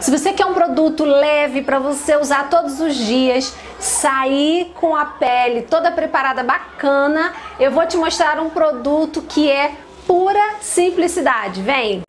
Se você quer um produto leve para você usar todos os dias, sair com a pele toda preparada bacana, eu vou te mostrar um produto que é pura simplicidade. Vem!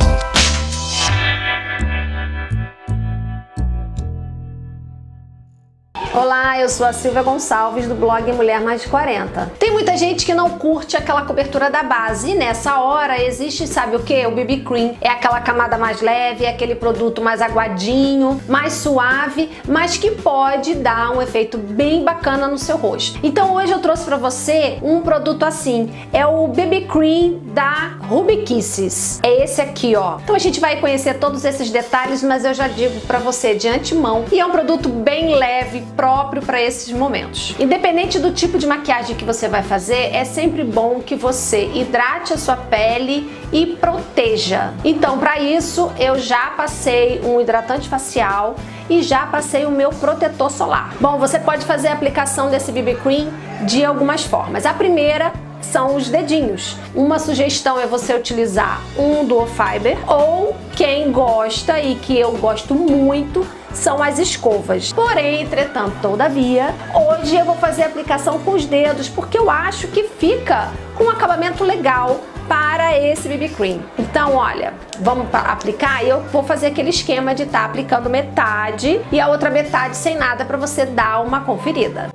Olá, eu sou a Silvia Gonçalves do blog Mulher Mais de 40. Tem muita gente que não curte aquela cobertura da base e nessa hora existe, sabe o que? O BB Cream. É aquela camada mais leve, é aquele produto mais aguadinho, mais suave, mas que pode dar um efeito bem bacana no seu rosto. Então hoje eu trouxe pra você um produto assim, é o BB Cream da Ruby Kisses. É esse aqui, ó. Então a gente vai conhecer todos esses detalhes, mas eu já digo pra você de antemão, e é um produto bem leve, próprio para esses momentos. Independente do tipo de maquiagem que você vai fazer, é sempre bom que você hidrate a sua pele e proteja. Então, para isso, eu já passei um hidratante facial e já passei o meu protetor solar. Bom, você pode fazer a aplicação desse BB Cream de algumas formas. A primeira são os dedinhos. Uma sugestão é você utilizar um duo fiber ou, quem gosta e que eu gosto muito, são as escovas. Porém, entretanto, todavia, hoje eu vou fazer a aplicação com os dedos porque eu acho que fica com um acabamento legal para esse BB Cream. Então, olha, vamos aplicar e eu vou fazer aquele esquema de estar aplicando metade e a outra metade sem nada para você dar uma conferida.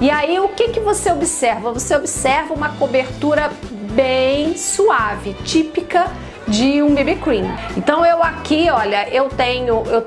E aí, o que você observa? Você observa uma cobertura bem suave, típica de um BB Cream. Então eu aqui, olha, eu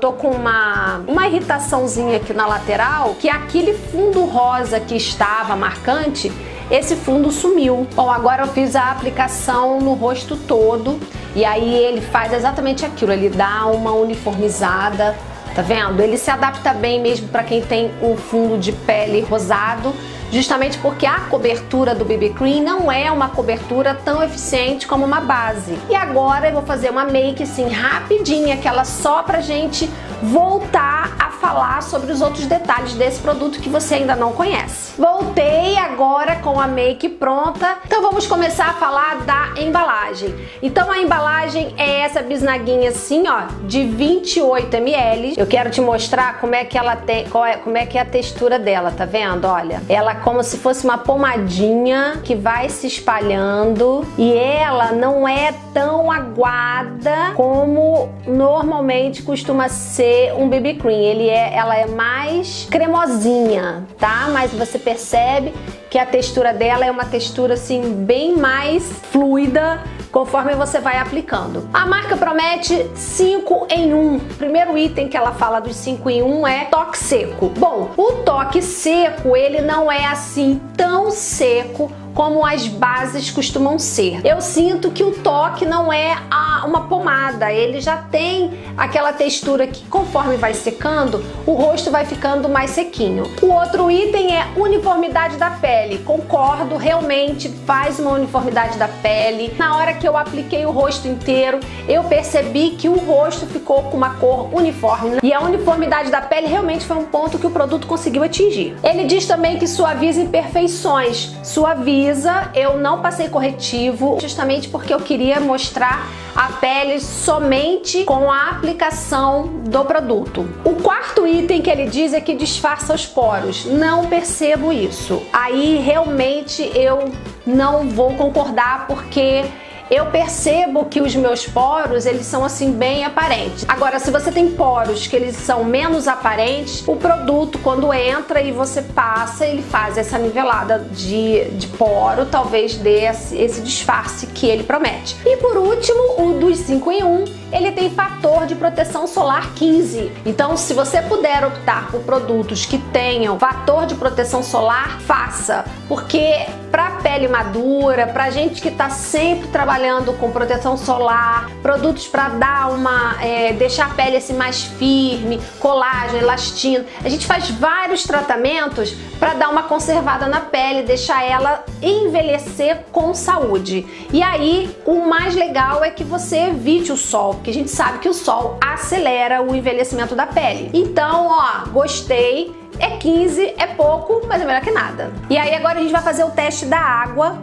tô com uma irritaçãozinha aqui na lateral, que aquele fundo rosa que estava marcante, esse fundo sumiu. Bom, agora eu fiz a aplicação no rosto todo e aí ele faz exatamente aquilo, ele dá uma uniformizada. Tá vendo? Ele se adapta bem mesmo para quem tem um fundo de pele rosado, justamente porque a cobertura do BB Cream não é uma cobertura tão eficiente como uma base. E agora eu vou fazer uma make assim rapidinha, aquela só pra gente voltar a falar sobre os outros detalhes desse produto que você ainda não conhece. Voltei agora com a make pronta, então vamos começar a falar da embalagem. Então a embalagem é essa bisnaguinha assim, ó, de 28 ml. Eu quero te mostrar como é que ela tem, como é que é a textura dela, tá vendo? Olha, ela é como se fosse uma pomadinha que vai se espalhando e ela não é tão aguada como normalmente costuma ser um BB Cream. Ela é mais cremosinha, tá? Mas você percebe que a textura dela é uma textura assim bem mais fluida conforme você vai aplicando. A marca promete 5 em 1. O primeiro item que ela fala dos 5 em 1 é toque seco. Bom, o toque seco, ele não é assim tão seco como as bases costumam ser. Eu sinto que o toque não é uma pomada, ele já tem aquela textura que conforme vai secando, o rosto vai ficando mais sequinho. O outro item é uniformidade da pele. Concordo, realmente faz uma uniformidade da pele. Na hora que eu apliquei o rosto inteiro, eu percebi que o rosto ficou com uma cor uniforme e a uniformidade da pele realmente foi um ponto que o produto conseguiu atingir. Ele diz também que suaviza imperfeições, suaviza. Eu não passei corretivo, justamente porque eu queria mostrar a pele somente com a aplicação do produto. O quarto item que ele diz é que disfarça os poros. Não percebo isso. Aí realmente eu não vou concordar porque eu percebo que os meus poros, eles são assim bem aparentes. Agora, se você tem poros que eles são menos aparentes, o produto quando entra e você passa, ele faz essa nivelada de poro, talvez dê esse disfarce que ele promete. E por último, o dos 5 em 1, ele tem fator de proteção solar 15. Então, se você puder optar por produtos que tenham fator de proteção solar, faça. Porque pra pele madura, pra gente que tá sempre trabalhando com proteção solar, produtos para dar uma deixar a pele assim mais firme, colágeno, elastina, a gente faz vários tratamentos para dar uma conservada na pele, deixar ela envelhecer com saúde. E aí o mais legal é que você evite o sol, porque a gente sabe que o sol acelera o envelhecimento da pele. Então, ó, gostei. É 15, é pouco, mas é melhor que nada. E aí agora a gente vai fazer o teste da água.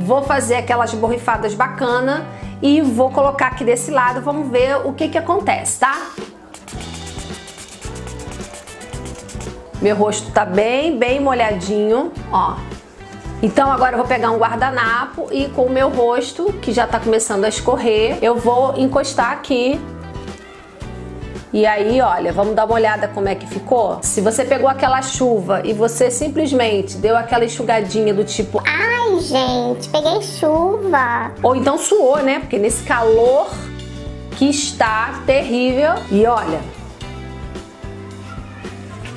Vou fazer aquelas borrifadas bacana e vou colocar aqui desse lado. Vamos ver o que que acontece, tá? Meu rosto tá bem molhadinho, ó. Então agora eu vou pegar um guardanapo e com o meu rosto, que já tá começando a escorrer, eu vou encostar aqui. E aí, olha, vamos dar uma olhada como é que ficou? Se você pegou aquela chuva e você simplesmente deu aquela enxugadinha do tipo... Ai, gente, peguei chuva. Ou então suou, né? Porque nesse calor que está terrível. E olha...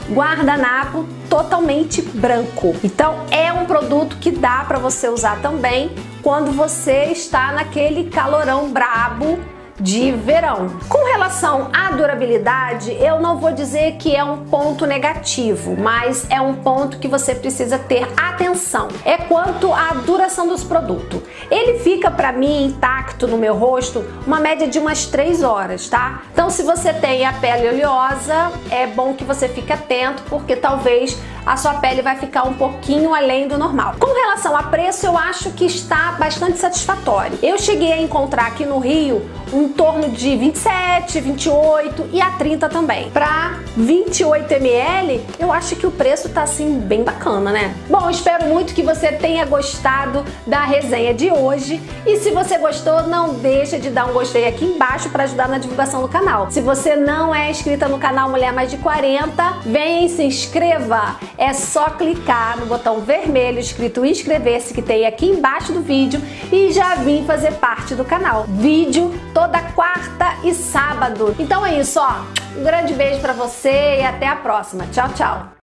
guardanapo totalmente branco. Então é um produto que dá pra você usar também quando você está naquele calorão brabo de verão. Com relação à durabilidade, eu não vou dizer que é um ponto negativo, mas é um ponto que você precisa ter atenção. É quanto à duração dos produtos. Ele fica pra mim intacto no meu rosto uma média de umas 3 horas, tá? Então se você tem a pele oleosa, é bom que você fique atento, porque talvez a sua pele vai ficar um pouquinho além do normal. Com relação a preço, eu acho que está bastante satisfatório. Eu cheguei a encontrar aqui no Rio em torno de 27, 28 e a 30 também. Para 28 ml, eu acho que o preço tá assim bem bacana, né? Bom, espero muito que você tenha gostado da resenha de hoje e se você gostou, não deixa de dar um gostei aqui embaixo para ajudar na divulgação do canal. Se você não é inscrita no canal Mulher Mais de 40, vem e se inscreva. É só clicar no botão vermelho escrito inscrever-se que tem aqui embaixo do vídeo e já vim fazer parte do canal. Vídeo toda quarta e sábado. Então é isso, ó. Um grande beijo pra você e até a próxima. Tchau, tchau.